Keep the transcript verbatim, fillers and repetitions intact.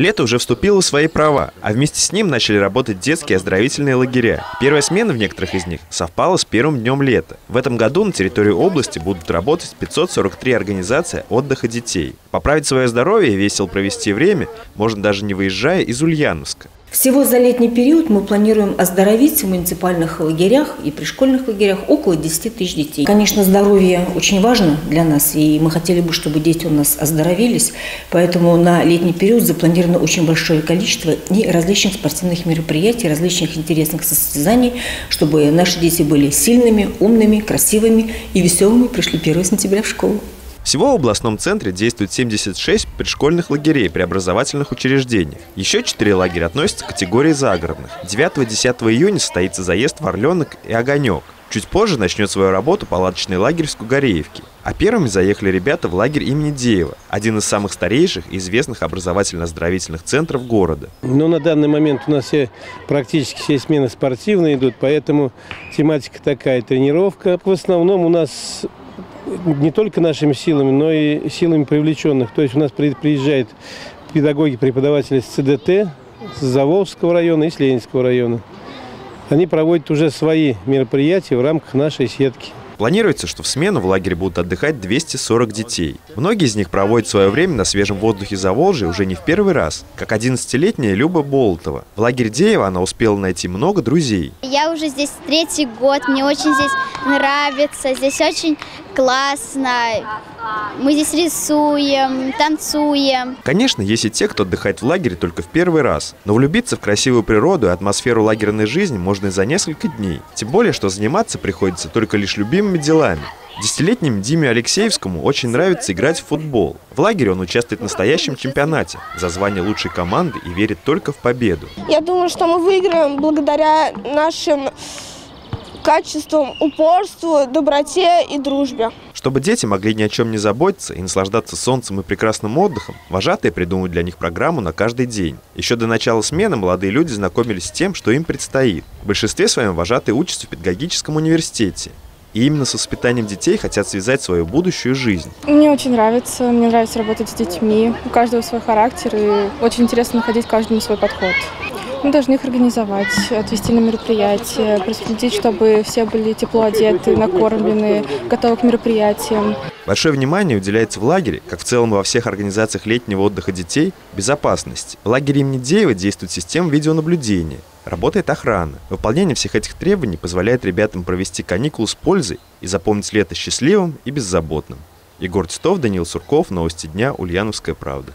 Лето уже вступило в свои права, а вместе с ним начали работать детские оздоровительные лагеря. Первая смена в некоторых из них совпала с первым днем лета. В этом году на территории области будут работать пятьсот сорок три организации отдыха детей. Поправить свое здоровье и весело провести время можно даже не выезжая из Ульяновска. Всего за летний период мы планируем оздоровить в муниципальных лагерях и пришкольных лагерях около десяти тысяч детей. Конечно, здоровье очень важно для нас, и мы хотели бы, чтобы дети у нас оздоровились, поэтому на летний период запланировано очень большое количество и различных спортивных мероприятий, различных интересных состязаний, чтобы наши дети были сильными, умными, красивыми и веселыми, пришли первого сентября в школу. Всего в областном центре действует семьдесят шесть предшкольных лагерей при образовательных учреждениях. Еще четыре лагеря относятся к категории загородных. девятого-десятого июня состоится заезд в Орленок и Огонек. Чуть позже начнет свою работу палаточный лагерь в Скугареевке. А первыми заехали ребята в лагерь имени Деева, один из самых старейших и известных образовательно-оздоровительных центров города. Ну, на данный момент у нас все, практически все смены спортивные идут, поэтому тематика такая – тренировка. В основном у нас не только нашими силами, но и силами привлеченных. То есть у нас приезжают педагоги, преподаватели с ЦДТ, с Заволжского района и с Ленинского района. Они проводят уже свои мероприятия в рамках нашей сетки. Планируется, что в смену в лагере будут отдыхать двести сорок детей. Многие из них проводят свое время на свежем воздухе Заволжья уже не в первый раз, как одиннадцатилетняя Люба Болотова. В лагере Деева она успела найти много друзей. Я уже здесь третий год, мне очень здесь нравится, здесь очень классно. Мы здесь рисуем, танцуем. Конечно, есть и те, кто отдыхает в лагере только в первый раз. Но влюбиться в красивую природу и атмосферу лагерной жизни можно и за несколько дней. Тем более, что заниматься приходится только лишь любимыми делами. Десятилетнему Диме Алексеевскому очень нравится играть в футбол. В лагере он участвует в настоящем чемпионате за звание лучшей команды и верит только в победу. Я думаю, что мы выиграем благодаря нашим качеством, упорству, доброте и дружбе. Чтобы дети могли ни о чем не заботиться и наслаждаться солнцем и прекрасным отдыхом, вожатые придумывают для них программу на каждый день. Еще до начала смены молодые люди знакомились с тем, что им предстоит. В большинстве своем вожатые учатся в педагогическом университете. И именно с воспитанием детей хотят связать свою будущую жизнь. Мне очень нравится, мне нравится работать с детьми. У каждого свой характер, и очень интересно находить каждому свой подход. Мы должны их организовать, отвести на мероприятия, проследить, чтобы все были тепло одеты, накормлены, готовы к мероприятиям. Большое внимание уделяется в лагере, как в целом во всех организациях летнего отдыха детей, безопасности. В лагере имени Деева действует система видеонаблюдения, работает охрана. Выполнение всех этих требований позволяет ребятам провести каникулы с пользой и запомнить лето счастливым и беззаботным. Егор Титов, Данил Сурков, Новости дня, Ульяновская правда.